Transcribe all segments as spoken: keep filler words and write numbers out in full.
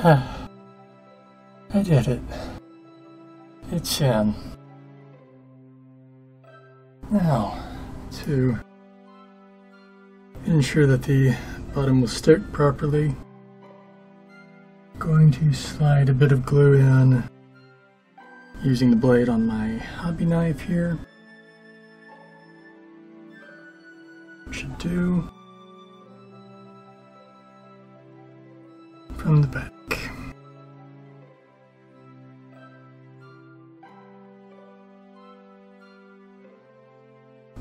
Huh. I did it. It's in. Now, to ensure that the bottom will stick properly, I'm going to slide a bit of glue in using the blade on my hobby knife here. Should do. From the back.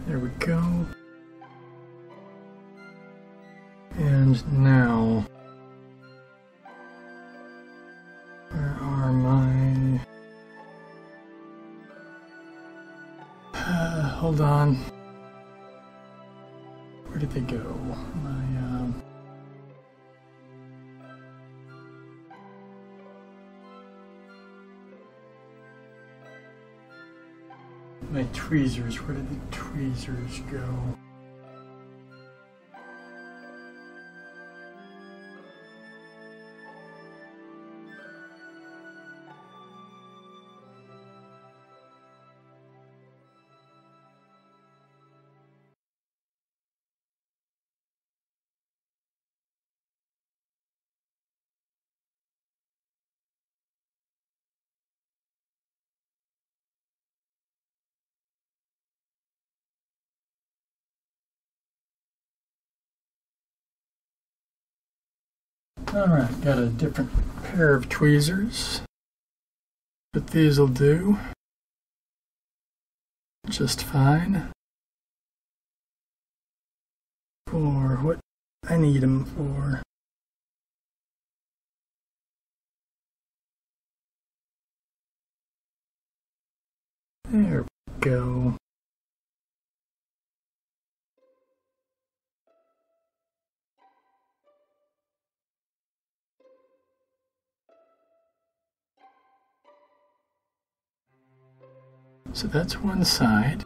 There we go. And now, where are my... Uh, hold on. Where did they go? My, um... My tweezers, where did the tweezers go? Alright, got a different pair of tweezers, but these will do just fine for what I need them for. There we go. So that's one side,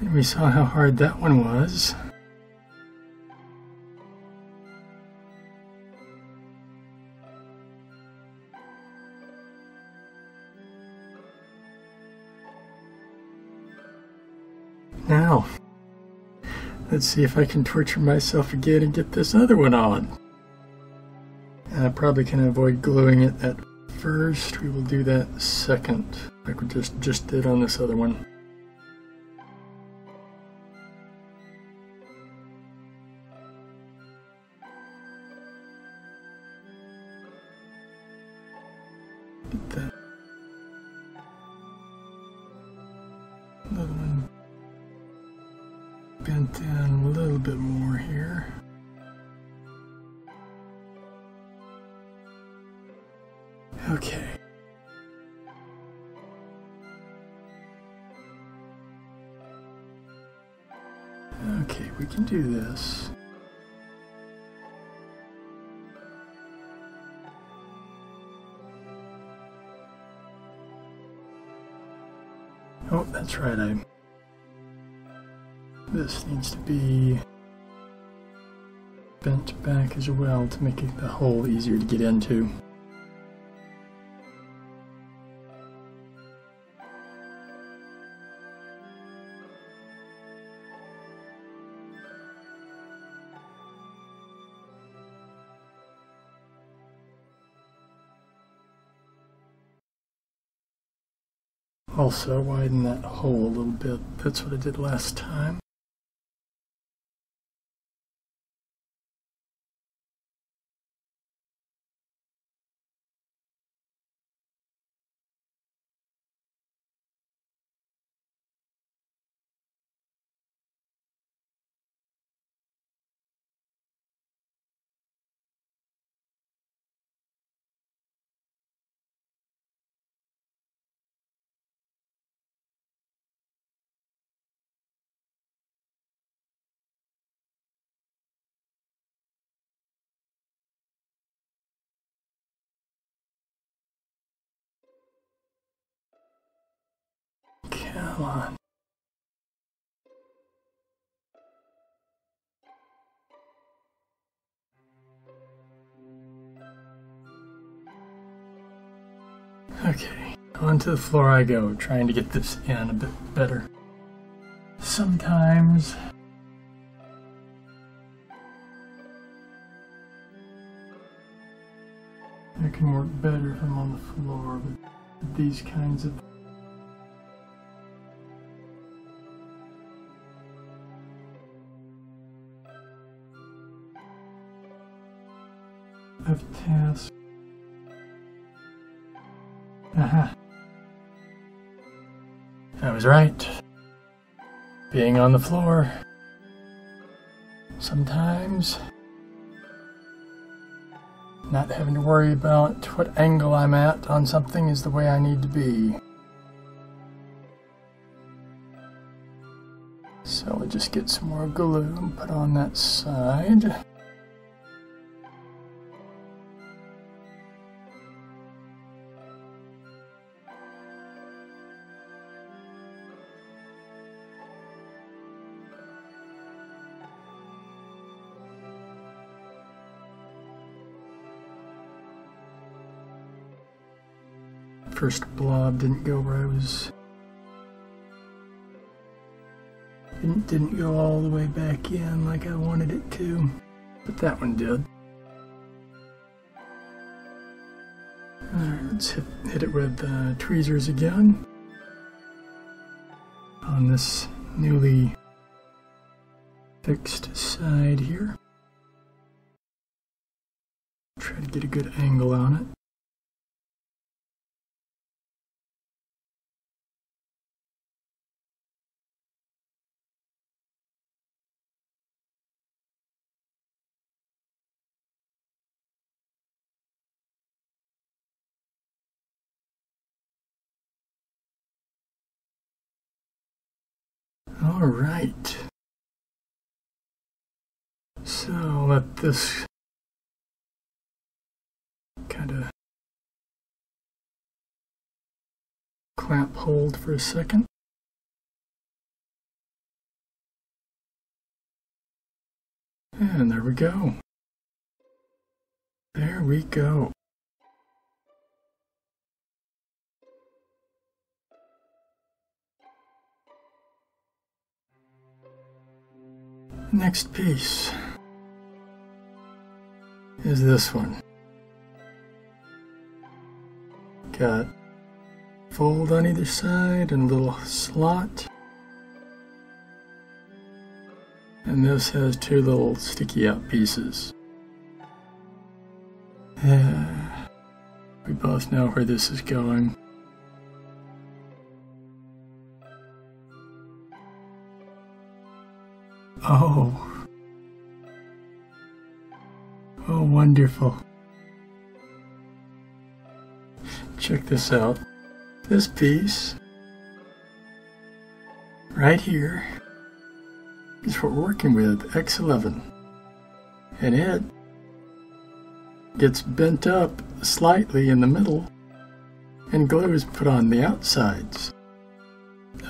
and we saw how hard that one was. Now, let's see if I can torture myself again and get this other one on. And I probably can avoid gluing it at first, we will do that second, like we just, just did on this other one. Get that. Another one bent down a little bit more here. Okay. Okay, we can do this. Oh, that's right. I. This needs to be bent back as well to make it the hole easier to get into. Also widen that hole a little bit. That's what I did last time. Come on. Okay, onto the floor I go, trying to get this in a bit better. Sometimes I can work better if I'm on the floor with these kinds of... of tasks. Aha. I was right. Being on the floor sometimes, not having to worry about what angle I'm at on something is the way I need to be. So we'll just get some more glue and put on that side. First blob didn't go where I was, didn't, didn't go all the way back in like I wanted it to, but that one did. Alright, let's hit, hit it with uh, tweezers again on this newly fixed side here. Try to get a good angle on it. All right, so let this kind of clamp hold for a second. And there we go. There we go. Next piece is this one. Got fold on either side and a little slot. And this has two little sticky out pieces. Yeah, we both know where this is going. Oh, oh, wonderful. Check this out. This piece right here is what we're working with, X eleven. And it gets bent up slightly in the middle and glue is put on the outsides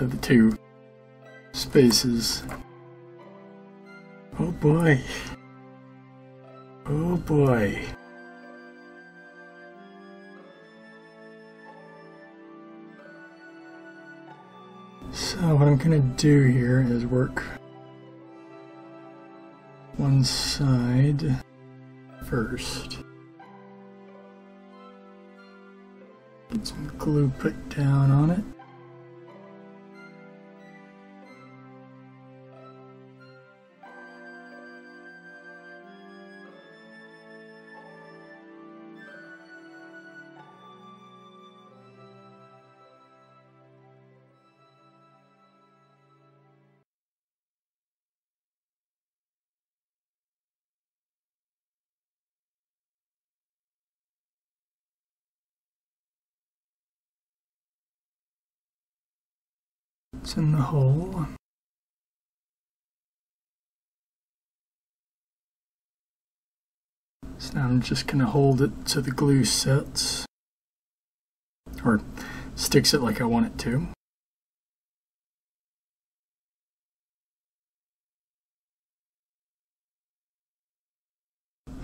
of the two spaces. Oh boy, oh boy. So what I'm gonna do here is work one side first. Get some glue put down on it. It's in the hole. So now I'm just going to hold it so the glue sets, or sticks it like I want it to.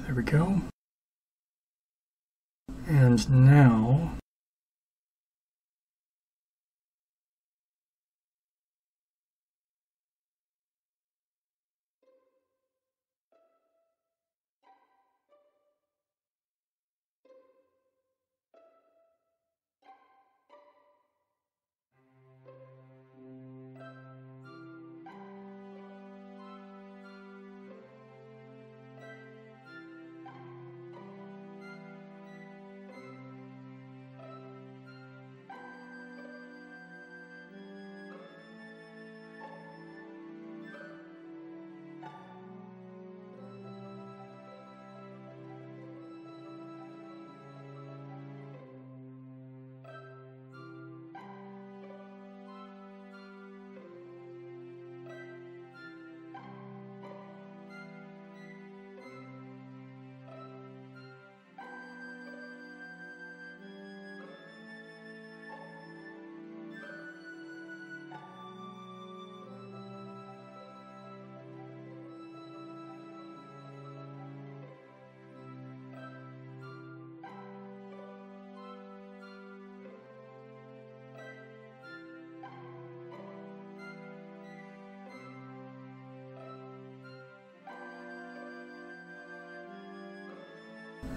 There we go. And now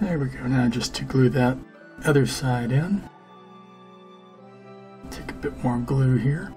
There we go. Now just to glue that other side in. Take a bit more glue here.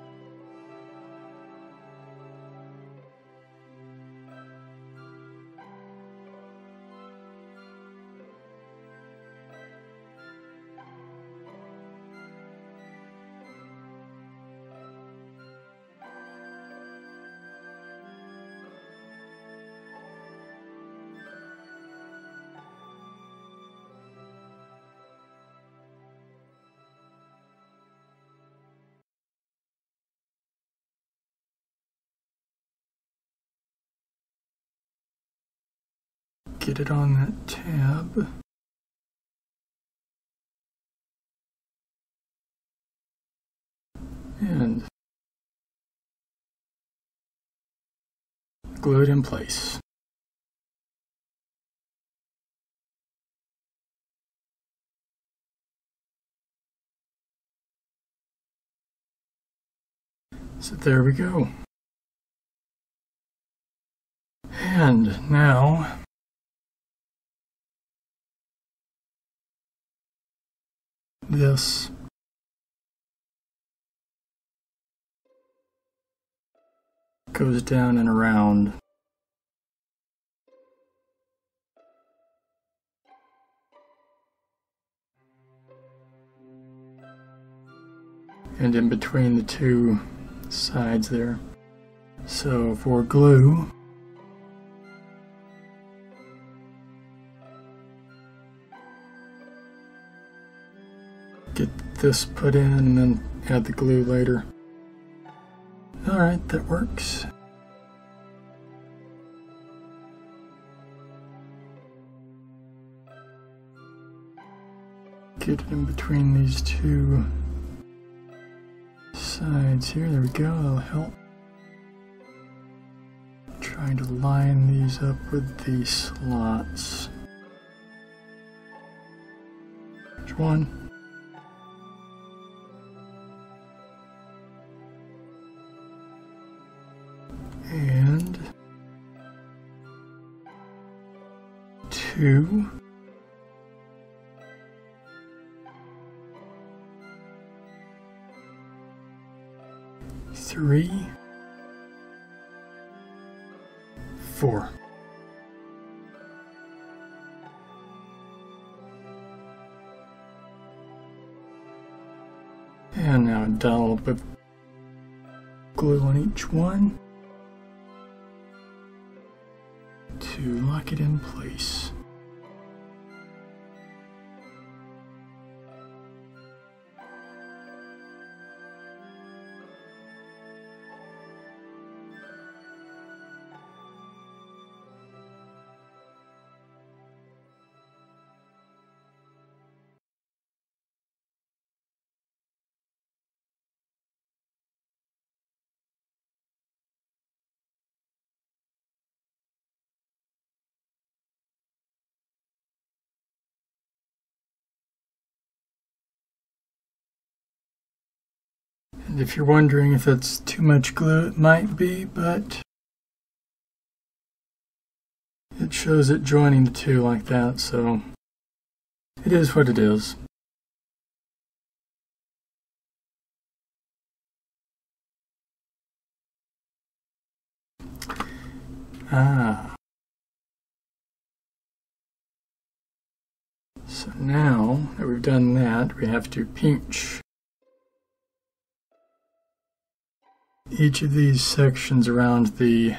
Get it on that tab. And glue it in place. So there we go. And now this goes down and around. And in between the two sides there. So for glue, get this put in and then add the glue later. Alright, that works. Get it in between these two sides here. There we go, that'll help. I'm trying to line these up with the slots. There's one. And two, three, four. And now done a little bit of glue on each one to lock it in place. If you're wondering if it's too much glue, it might be, but it shows it joining the two like that, so it is what it is. Ah. So now that we've done that, we have to pinch each of these sections around the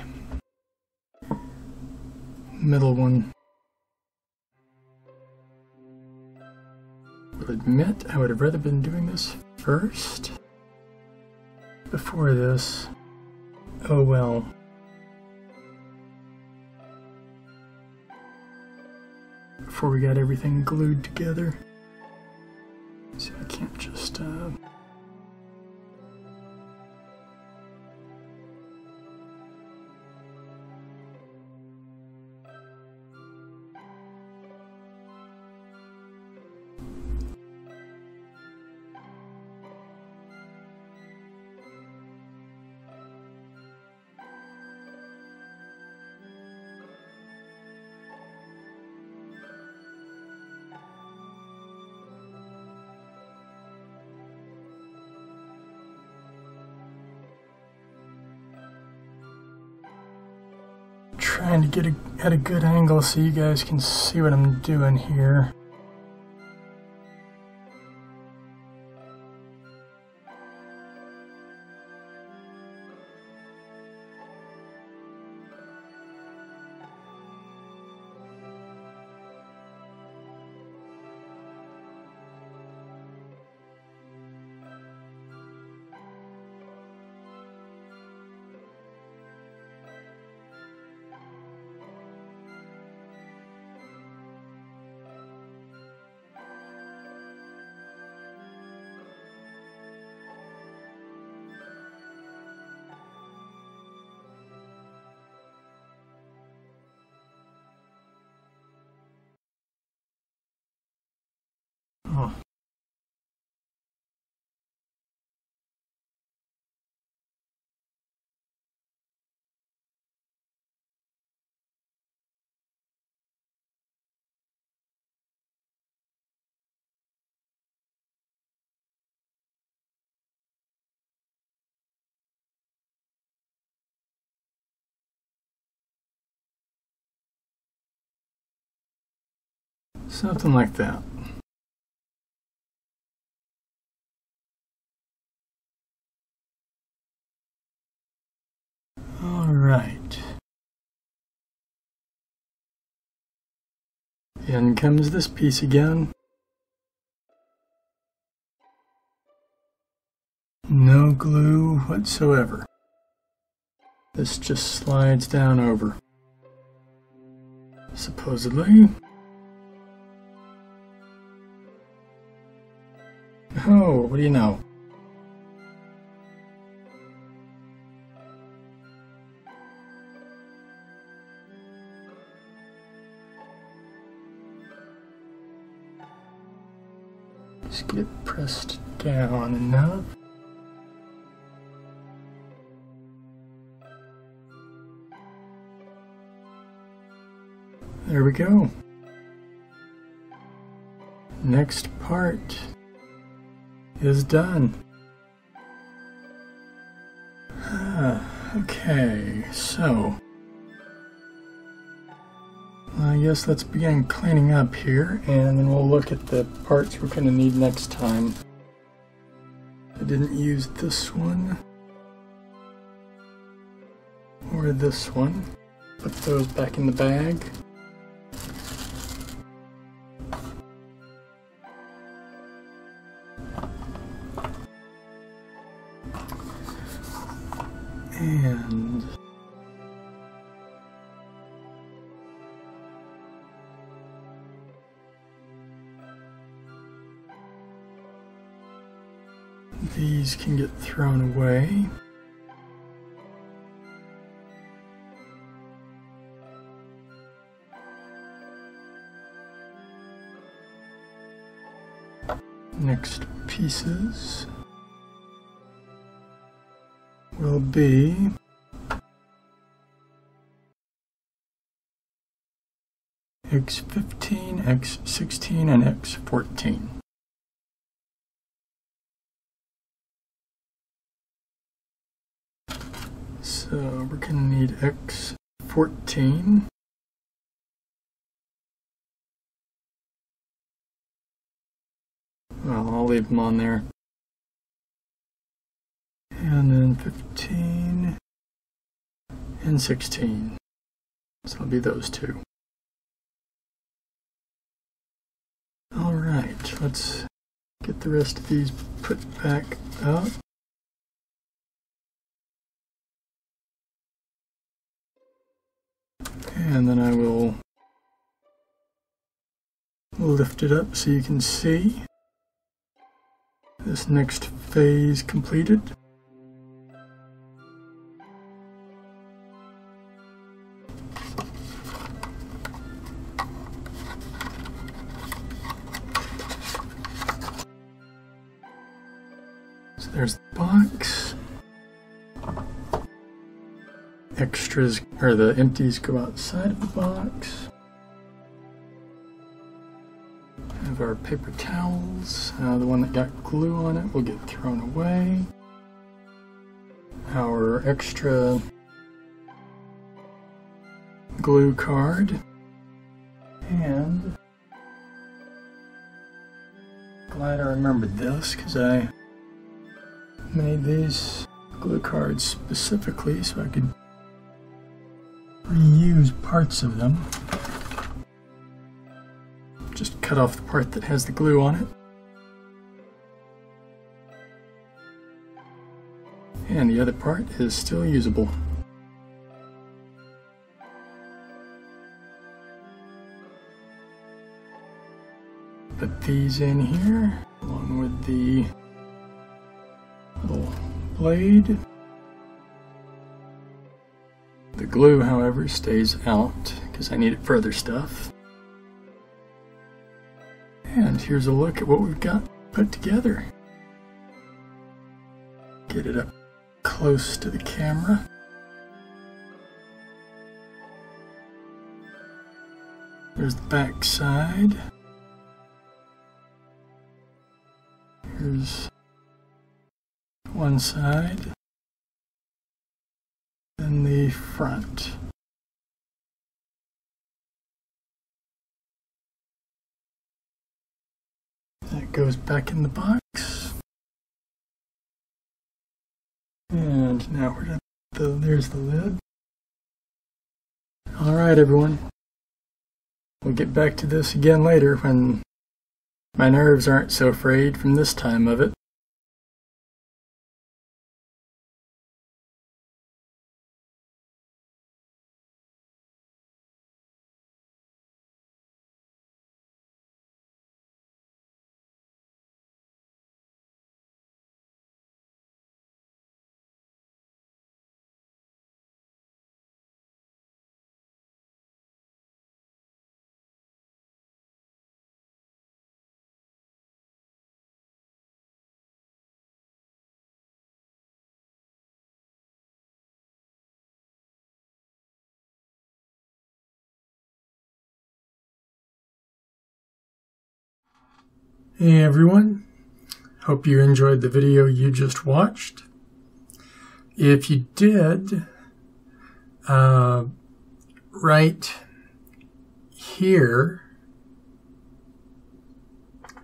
middle one. I'll admit I would have rather been doing this first before this. Oh well. Before we got everything glued together. So I can't just uh trying to get a, at a good angle so you guys can see what I'm doing here. Something like that. All right. In comes this piece again. No glue whatsoever. This just slides down over. Supposedly. Oh, what do you know? Just get pressed down enough. There we go. Next part is done. Ah, okay, so I guess let's begin cleaning up here, and then we'll look at the parts we're going to need next time. I didn't use this one or this one. Put those back in the bag. And these can get thrown away. Next pieces will be X fifteen, X sixteen, and X fourteen. So we're going to need X fourteen. Well, I'll leave them on there. And then fifteen and sixteen. So it'll be those two. Alright, let's get the rest of these put back up. And then I will lift it up so you can see this next phase completed. There's the box. Extras, or the empties, go outside of the box. We have our paper towels. Uh, the one that got glue on it will get thrown away. Our extra glue card and glad I remembered this because I made these glue cards specifically so I could reuse parts of them. Just cut off the part that has the glue on it. And the other part is still usable. Put these in here, along with the little blade. The glue, however, stays out because I need it for other stuff. And here's a look at what we've got put together. Get it up close to the camera. There's the back side. Here's one side. Then the front. That goes back in the box. And now we're done. So there's the lid. Alright everyone, we'll get back to this again later when my nerves aren't so frayed from this time of it. Hey everyone, hope you enjoyed the video you just watched. If you did, uh, right here,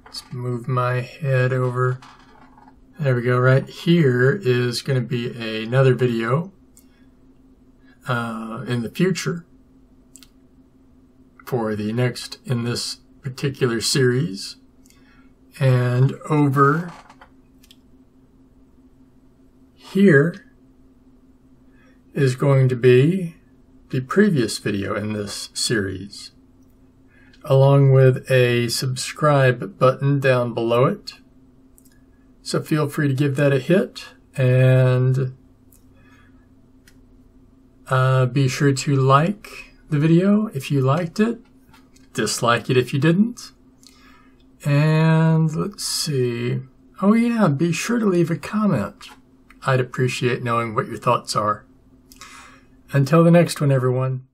let's move my head over, there we go, right here is going to be another video uh, in the future for the next in this particular series. And over here is going to be the previous video in this series, along with a subscribe button down below it. So feel free to give that a hit, and uh, be sure to like the video if you liked it, dislike it if you didn't. And let's see, oh yeah, be sure to leave a comment. I'd appreciate knowing what your thoughts are. Until the next one, everyone.